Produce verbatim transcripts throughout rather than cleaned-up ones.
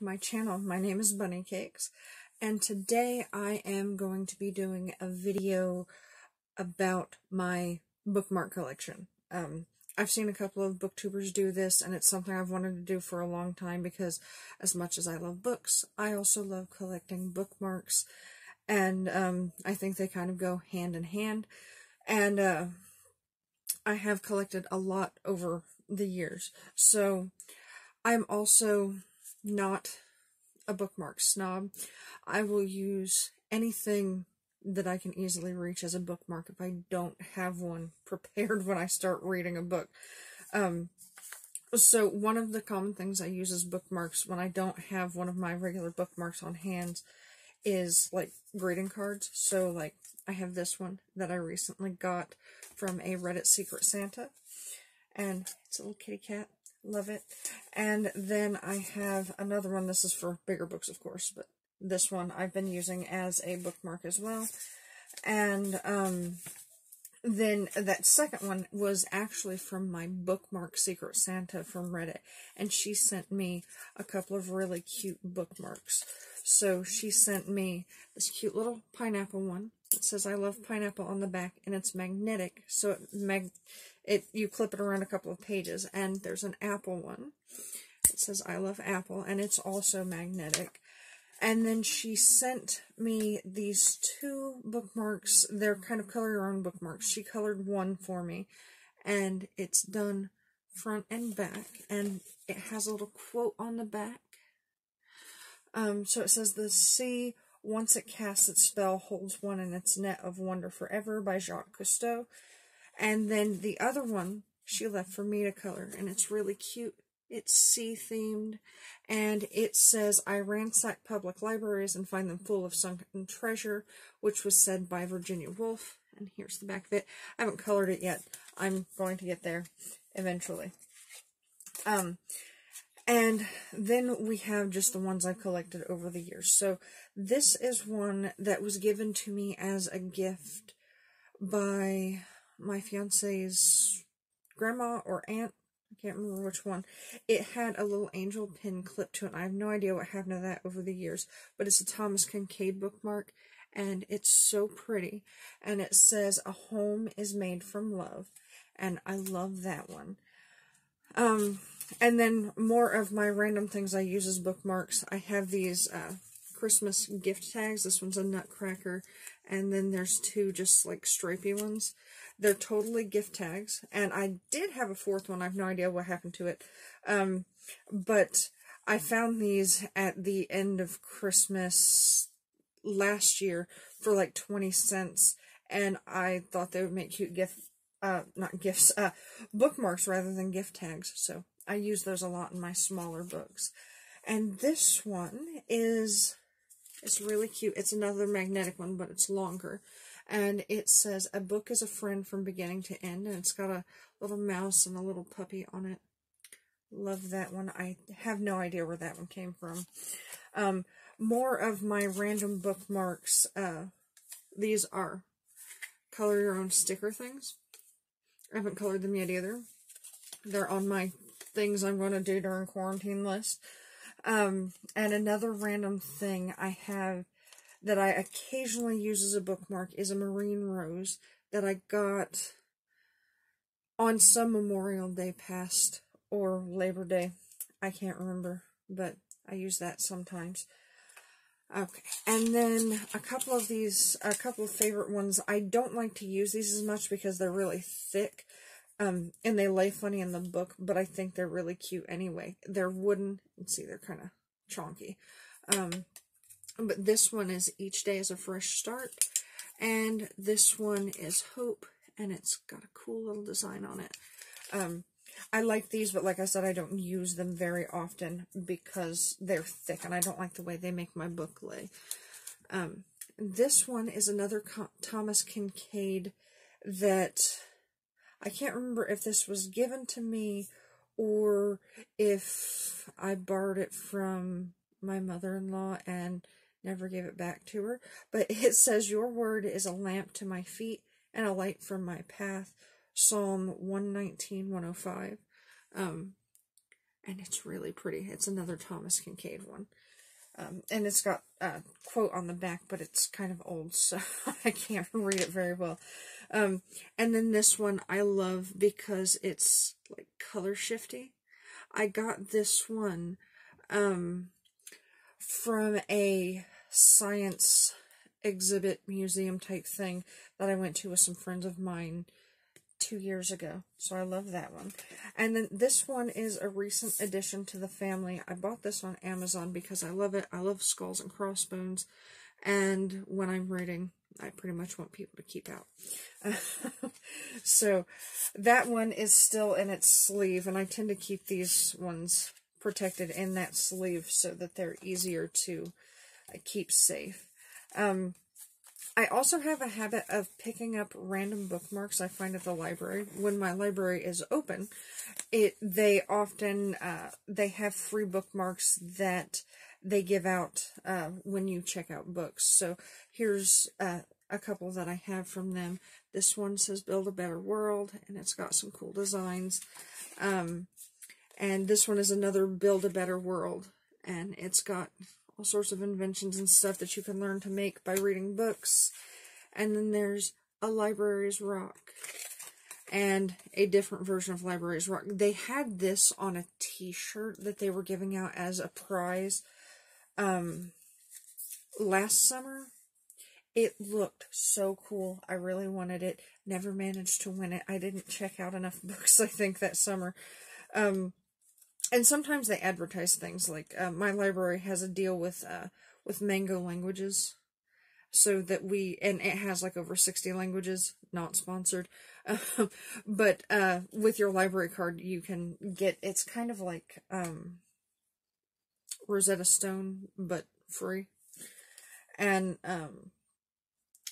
to my channel. My name is Bunny Cakes, and today I am going to be doing a video about my bookmark collection. Um, I've seen a couple of booktubers do this, and it's something I've wanted to do for a long time because as much as I love books, I also love collecting bookmarks, and um, I think they kind of go hand in hand, and uh, I have collected a lot over the years. So I'm also not a bookmark snob. I will use anything that I can easily reach as a bookmark if I don't have one prepared when I start reading a book. Um, so one of the common things I use as bookmarks when I don't have one of my regular bookmarks on hand is like greeting cards. So like I have this one that I recently got from a Reddit Secret Santa, and it's a little kitty cat. Love it. And then I have another one. This is for bigger books, of course, but this one I've been using as a bookmark as well. And um, then that second one was actually from my bookmark Secret Santa from Reddit, and she sent me a couple of really cute bookmarks. So she sent me this cute little pineapple one. It says "I love pineapple" on the back, and it's magnetic, so it mag it you clip it around a couple of pages. And there's an apple one. It says "I love apple," and it's also magnetic. And then she sent me these two bookmarks. They're kind of color your own bookmarks. She colored one for me, and it's done front and back, and it has a little quote on the back. Um, so it says "The sea, once it casts its spell, holds one in its net of wonder forever" by Jacques Cousteau. And then the other one she left for me to color, and it's really cute. It's sea-themed, and it says "I ransack public libraries and find them full of sunken treasure," which was said by Virginia Woolf. And here's the back of it. I haven't colored it yet. I'm going to get there eventually. Um... And then we have just the ones I've collected over the years. So this is one that was given to me as a gift by my fiancé's grandma or aunt. I can't remember which one. It had a little angel pin clipped to it. I have no idea what happened to that over the years. But it's a Thomas Kinkade bookmark, and it's so pretty. And it says "A home is made from love," and I love that one. Um... And then more of my random things I use as bookmarks. I have these uh, Christmas gift tags. This one's a nutcracker. And then there's two just like stripey ones. They're totally gift tags. And I did have a fourth one. I have no idea what happened to it. Um, but I found these at the end of Christmas last year for like twenty cents. And I thought they would make cute gift, uh, not gifts, uh, bookmarks rather than gift tags. So I use those a lot in my smaller books. And this one is, it's really cute. It's another magnetic one, but it's longer. And it says "A book is a friend from beginning to end," and it's got a little mouse and a little puppy on it. Love that one. I have no idea where that one came from. Um, more of my random bookmarks, uh, these are color your own sticker things. I haven't colored them yet either. They're on my things I'm going to do during quarantine list. Um, and another random thing I have that I occasionally use as a bookmark is a marine rose that I got on some Memorial Day past or Labor Day. I can't remember, but I use that sometimes. Okay, and then a couple of these, a couple of favorite ones. I don't like to use these as much because they're really thick. Um, and they lay funny in the book, but I think they're really cute anyway. They're wooden. You can see they're kind of chonky. Um, but this one is "Each Day is a Fresh Start." And this one is "Hope," and it's got a cool little design on it. Um, I like these, but like I said, I don't use them very often because they're thick, and I don't like the way they make my book lay. Um, this one is another Thomas Kinkade that... I can't remember if this was given to me or if I borrowed it from my mother-in-law and never gave it back to her. But it says "Your word is a lamp to my feet and a light for my path." Psalm one nineteen, one oh five. Um, and it's really pretty. It's another Thomas Kinkade one. Um, and it's got a quote on the back, but it's kind of old, so I can't read it very well. Um, and then this one I love because it's like color shifty. I got this one um, from a science exhibit museum type thing that I went to with some friends of mine two years ago. So I love that one. And then this one is a recent addition to the family. I bought this on Amazon because I love it. I love skulls and crossbones. And when I'm writing, I pretty much want people to keep out. So that one is still in its sleeve, and I tend to keep these ones protected in that sleeve so that they're easier to keep safe. Um, I also have a habit of picking up random bookmarks I find at the library. When my library is open, it they often uh, they have free bookmarks that they give out uh, when you check out books. So here's uh, a couple that I have from them. This one says Build a Better World, and it's got some cool designs. Um, and this one is another Build a Better World, and it's got all sorts of inventions and stuff that you can learn to make by reading books. And then there's A Library's Rock and a different version of Library's Rock. They had this on a t-shirt that they were giving out as a prize um, last summer. It looked so cool. I really wanted it. Never managed to win it. I didn't check out enough books, I think, that summer. Um, And sometimes they advertise things like, uh, my library has a deal with, uh, with Mango Languages, so that we, and it has like over sixty languages, not sponsored, um, but, uh, with your library card, you can get, it's kind of like, um, Rosetta Stone, but free. And, um,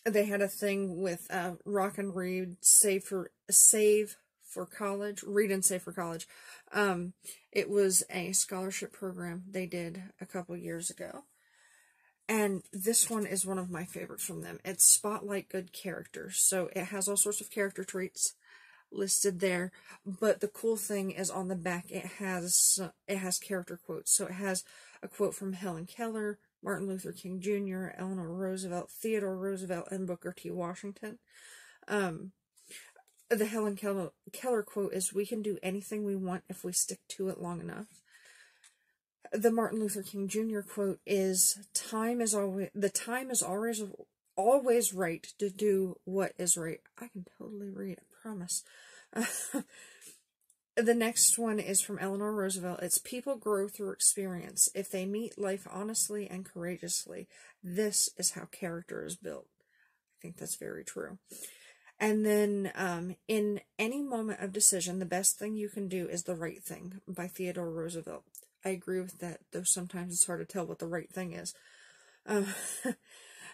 they had a thing with, uh, Rock and Read, Save for, Save for College, Read and Save for College. Um, it was a scholarship program they did a couple years ago. And this one is one of my favorites from them. It's Spotlight Good Characters. So it has all sorts of character traits listed there. But the cool thing is on the back, it has, it has character quotes. So it has a quote from Helen Keller, Martin Luther King Junior, Eleanor Roosevelt, Theodore Roosevelt, and Booker T. Washington. Um, The Helen Keller, Keller quote is, "We can do anything we want if we stick to it long enough." The Martin Luther King Junior quote is, "Time is always the time is always always right to do what is right." I can totally read, I promise. The next one is from Eleanor Roosevelt. It's, "People grow through experience. If they meet life honestly and courageously, this is how character is built." I think that's very true. And then, um, "In any moment of decision, the best thing you can do is the right thing," by Theodore Roosevelt. I agree with that, though sometimes it's hard to tell what the right thing is. Um,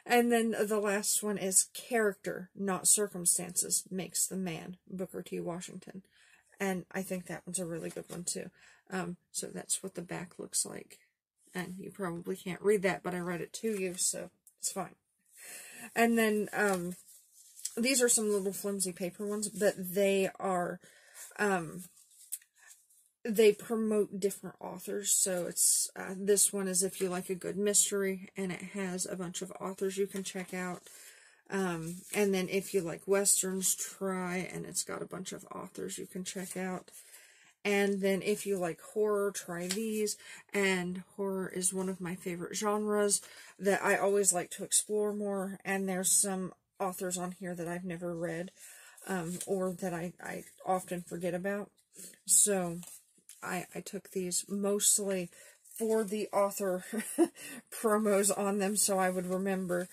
and then the last one is, "Character, not circumstances, makes the man," Booker T. Washington. And I think that one's a really good one, too. Um, so that's what the back looks like. And you probably can't read that, but I read it to you, so it's fine. And then, um... these are some little flimsy paper ones, but they are, um, they promote different authors. So it's, uh, this one is if you like a good mystery, and it has a bunch of authors you can check out. Um, and then if you like Westerns, try, and it's got a bunch of authors you can check out. And then if you like horror, try these. And horror is one of my favorite genres that I always like to explore more. And there's some authors on here that I've never read, um, or that I, I often forget about. So I, I took these mostly for the author promos on them, so I would remember.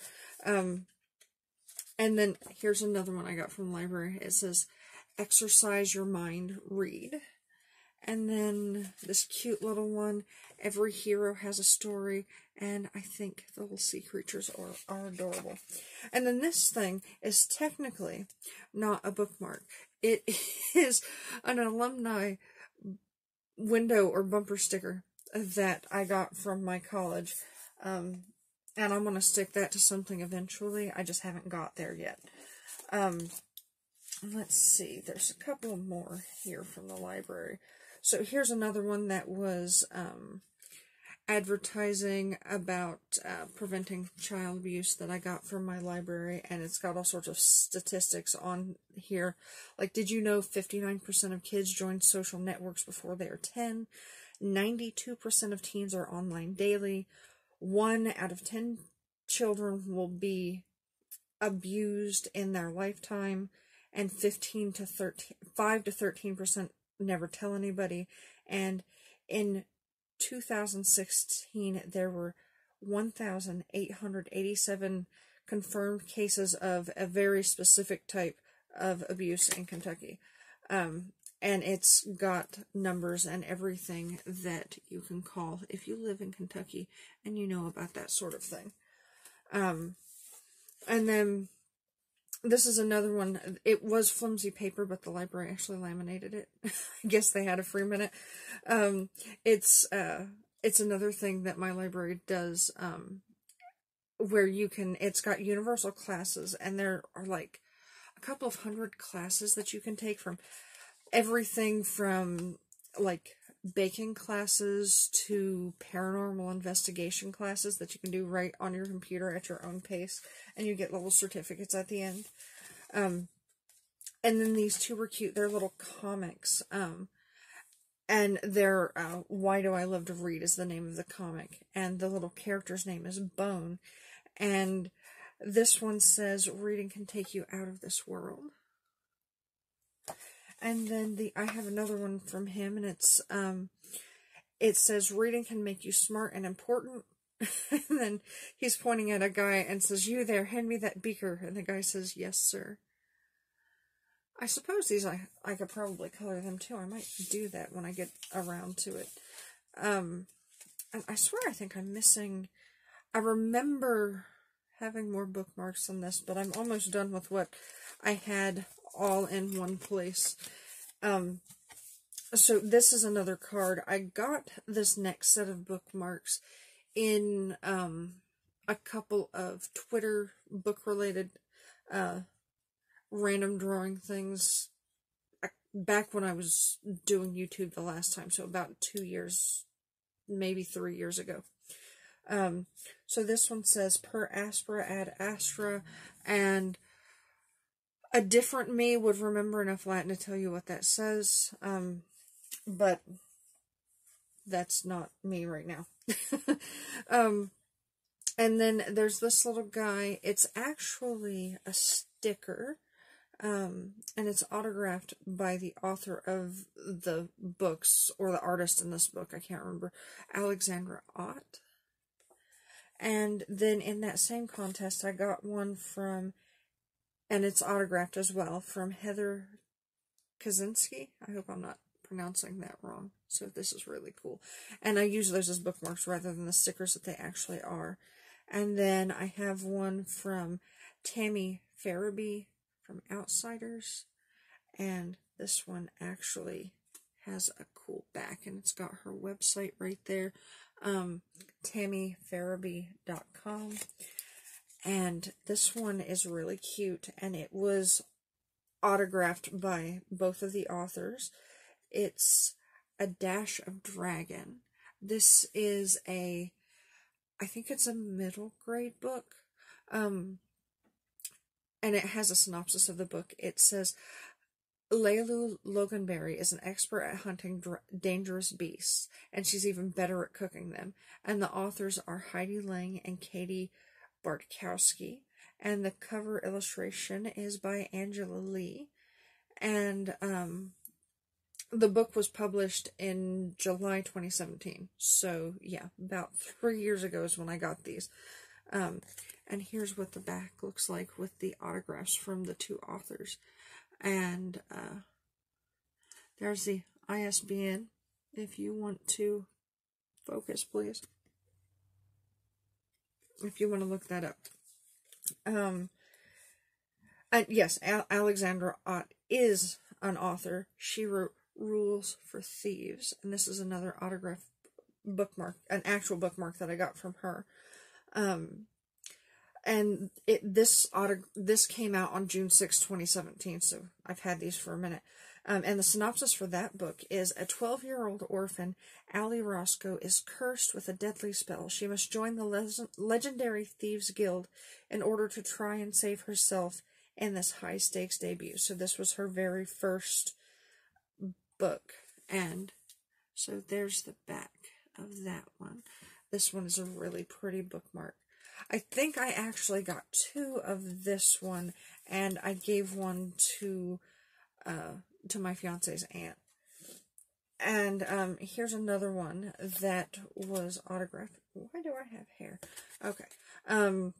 Um, and then here's another one I got from the library. It says, "Exercise your mind, read." And then this cute little one, "Every hero has a story," and I think the little sea creatures are, are adorable. And then this thing is technically not a bookmark. It is an alumni window or bumper sticker that I got from my college. Um, and I'm going to stick that to something eventually. I just haven't got there yet. Um, let's see. There's a couple more here from the library. So here's another one that was um, advertising about uh, preventing child abuse that I got from my library, and it's got all sorts of statistics on here. Like, did you know fifty-nine percent of kids join social networks before they are ten? ninety-two percent of teens are online daily. one out of ten children will be abused in their lifetime, and fifteen to thirteen, five to thirteen percent never tell anybody. And in two thousand sixteen, there were one thousand eight hundred eighty-seven confirmed cases of a very specific type of abuse in Kentucky. Um, and it's got numbers and everything that you can call if you live in Kentucky and you know about that sort of thing. Um, and then this is another one. It was flimsy paper, but the library actually laminated it. I guess they had a free minute. Um, it's, uh, it's another thing that my library does, um, where you can, it's got universal classes, and there are like a couple of hundred classes that you can take, from everything from like baking classes to paranormal investigation classes that you can do right on your computer at your own pace, and you get little certificates at the end. Um, and then these two were cute. They're little comics. Um, and they're, uh, Why Do I Love to Read is the name of the comic, and the little character's name is Bone. And this one says, reading can take you out of this world. And then the I have another one from him, and it's um, it says, reading can make you smart and important. And then he's pointing at a guy and says, you there, hand me that beaker. And the guy says, yes, sir. I suppose these, I, I could probably color them too. I might do that when I get around to it. Um, and I swear I think I'm missing, I remember having more bookmarks on this, but I'm almost done with what I had all in one place. Um, so this is another card. I got this next set of bookmarks in um, a couple of Twitter book-related uh, random drawing things back when I was doing YouTube the last time, so about two years, maybe three years ago. Um, so this one says, Per Aspera Ad Astra, and a different me would remember enough Latin to tell you what that says, um, but that's not me right now. um, and then there's this little guy. It's actually a sticker, um, and it's autographed by the author of the books, or the artist in this book. I can't remember. Alexandra Ott. And then in that same contest, I got one from, and it's autographed as well, from Heather Kaczynski. I hope I'm not pronouncing that wrong. So this is really cool. And I use those as bookmarks rather than the stickers that they actually are. And then I have one from Tammy Farabee from Outsiders. And this one actually has a cool back, and it's got her website right there. Um, Tammy Farabee dot com. And this one is really cute, and it was autographed by both of the authors. It's A Dash of Dragon. This is a, I think it's a middle grade book, um, and it has a synopsis of the book. It says, Leilou Loganberry is an expert at hunting dangerous beasts, and she's even better at cooking them. And the authors are Heidi Lang and Katie Bartkowski, and the cover illustration is by Angela Lee, and um, the book was published in July twenty seventeen, so yeah, about three years ago is when I got these, um, and here's what the back looks like with the autographs from the two authors, and uh, there's the I S B N, if you want to focus, please. If you want to look that up. Um, and yes, Al Alexandra Ott is an author. She wrote Rules for Thieves. And this is another autographed bookmark, an actual bookmark that I got from her. Um, and it this auto this came out on June sixth, twenty seventeen. So I've had these for a minute. Um, and the synopsis for that book is, a twelve-year-old orphan, Allie Roscoe, is cursed with a deadly spell. She must join the Le- Legendary Thieves Guild in order to try and save herself in this high-stakes debut. So this was her very first book. And so there's the back of that one. This one is a really pretty bookmark. I think I actually got two of this one, and I gave one to uh, to my fiance's aunt. And um, here's another one that was autographed. Why do I have hair? Okay. Um,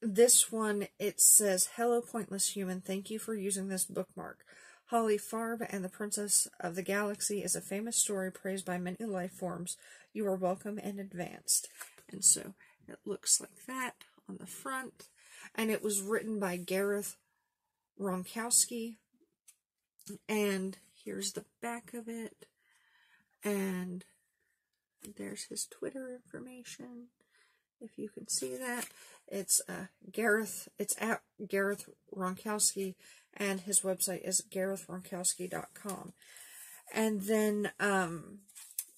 this one, it says, "Hello, Pointless Human. Thank you for using this bookmark. Holly Farb and the Princess of the Galaxy is a famous story praised by many life forms. You are welcome and advanced." And so it looks like that on the front. And it was written by Gareth Ronkowski. And here's the back of it. And there's his Twitter information, if you can see that. It's uh, Gareth, it's at Gareth Ronkowski, and his website is gareth ronkowski dot com. And then um,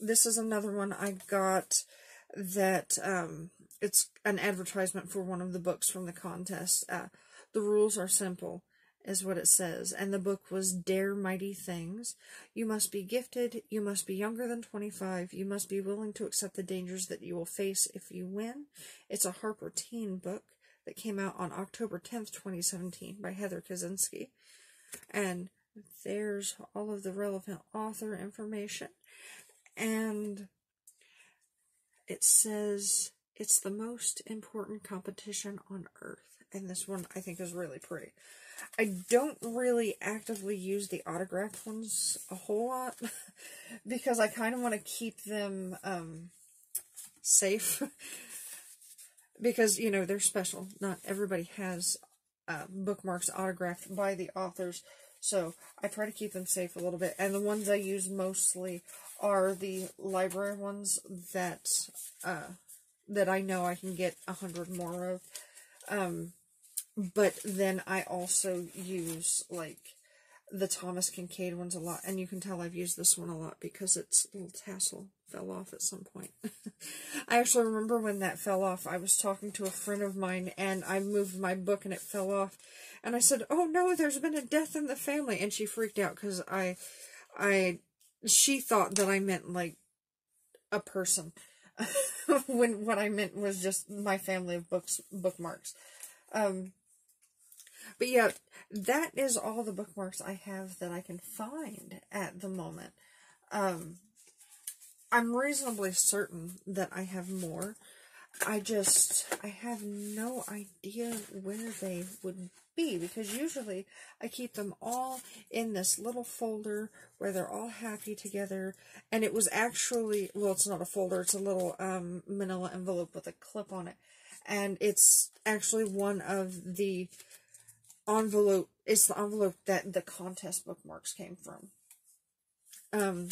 this is another one I got that um, it's an advertisement for one of the books from the contest. Uh, the rules are simple, is what it says. And the book was Dare Mighty Things. You must be gifted. You must be younger than twenty-five. You must be willing to accept the dangers that you will face if you win. It's a Harper Teen book that came out on October tenth, twenty seventeen by Heather Kaczynski. And there's all of the relevant author information. And it says, it's the most important competition on Earth. And this one I think is really pretty. I don't really actively use the autographed ones a whole lot because I kind of want to keep them um, safe because, you know, they're special. Not everybody has uh, bookmarks autographed by the authors, so I try to keep them safe a little bit. And the ones I use mostly are the library ones that uh, that I know I can get a hundred more of. Um, But then I also use, like, the Thomas Kinkade ones a lot. And you can tell I've used this one a lot because its little tassel fell off at some point. I actually remember when that fell off. I was talking to a friend of mine, and I moved my book, and it fell off. And I said, "Oh, no, there's been a death in the family." And she freaked out because I, I, she thought that I meant, like, a person. When what I meant was just my family of books, bookmarks. Um... But yeah, that is all the bookmarks I have that I can find at the moment. Um, I'm reasonably certain that I have more. I just, I have no idea where they would be, because usually I keep them all in this little folder where they're all happy together. And it was actually, well, it's not a folder, it's a little um, manila envelope with a clip on it. And it's actually one of the envelope, it's the envelope that the contest bookmarks came from. Um,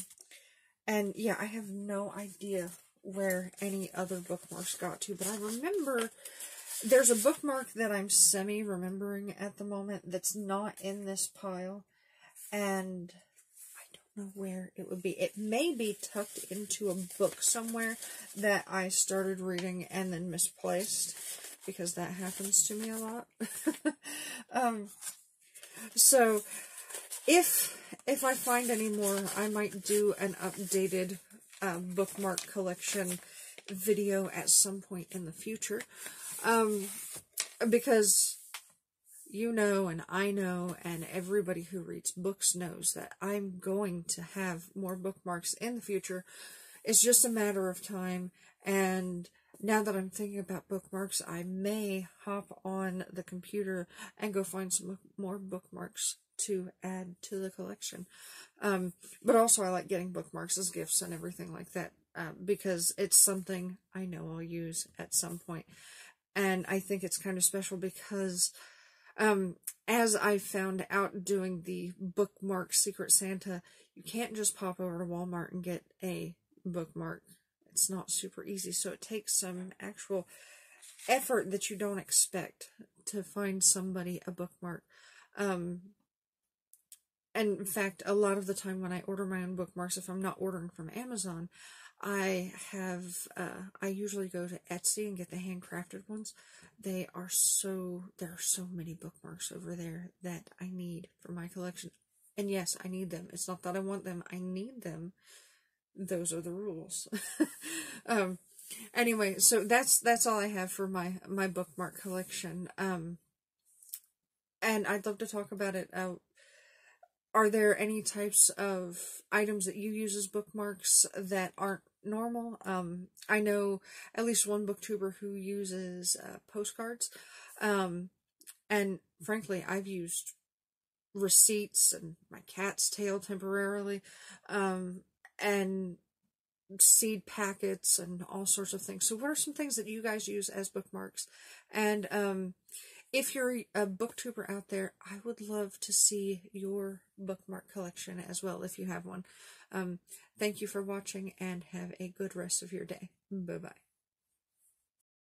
and yeah, I have no idea where any other bookmarks got to, but I remember there's a bookmark that I'm semi-remembering at the moment that's not in this pile, and I don't know where it would be. It may be tucked into a book somewhere that I started reading and then misplaced, because that happens to me a lot. um, so if if I find any more, I might do an updated uh, bookmark collection video at some point in the future. Um, because you know, and I know, and everybody who reads books knows that I'm going to have more bookmarks in the future. It's just a matter of time, and now that I'm thinking about bookmarks, I may hop on the computer and go find some more bookmarks to add to the collection. Um, but also I like getting bookmarks as gifts and everything like that, uh, because it's something I know I'll use at some point. And I think it's kind of special because, um, as I found out doing the bookmark Secret Santa, you can't just pop over to Walmart and get a bookmark. It's not super easy, so it takes some actual effort that you don't expect to find somebody a bookmark. Um, And in fact, a lot of the time when I order my own bookmarks, if I'm not ordering from Amazon, I have, uh, I usually go to Etsy and get the handcrafted ones. They are so, there are so many bookmarks over there that I need for my collection. And yes, I need them. It's not that I want them. I need them. Those are the rules. um, anyway, so that's, that's all I have for my, my bookmark collection. Um, and I'd love to talk about it. Uh, Are there any types of items that you use as bookmarks that aren't normal? Um, I know at least one booktuber who uses uh, postcards. Um, and frankly, I've used receipts and my cat's tail temporarily, um, and seed packets and all sorts of things. So what are some things that you guys use as bookmarks? And um, if you're a booktuber out there, I would love to see your bookmark collection as well, if you have one. Um, thank you for watching, and have a good rest of your day. Bye-bye.